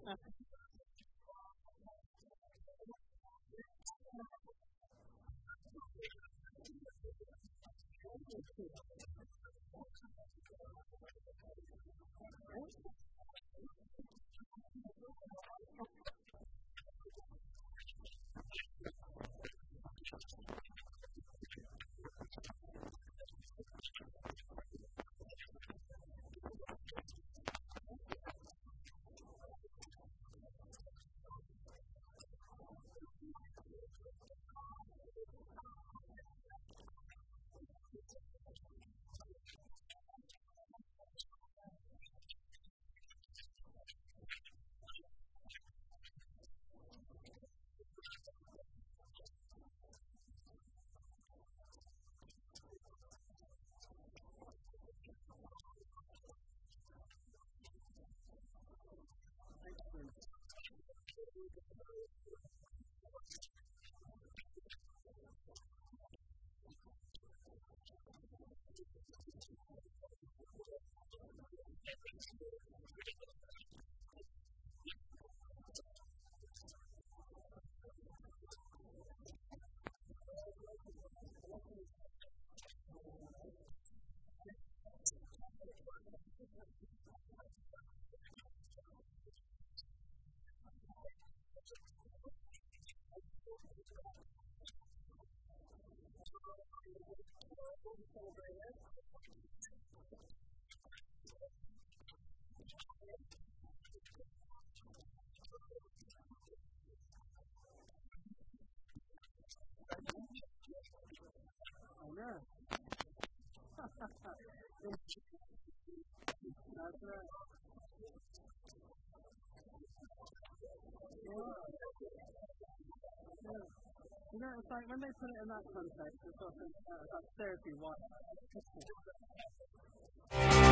That's right. Yeah. You know, it's like when they put it in that context, it's often about therapy. Why?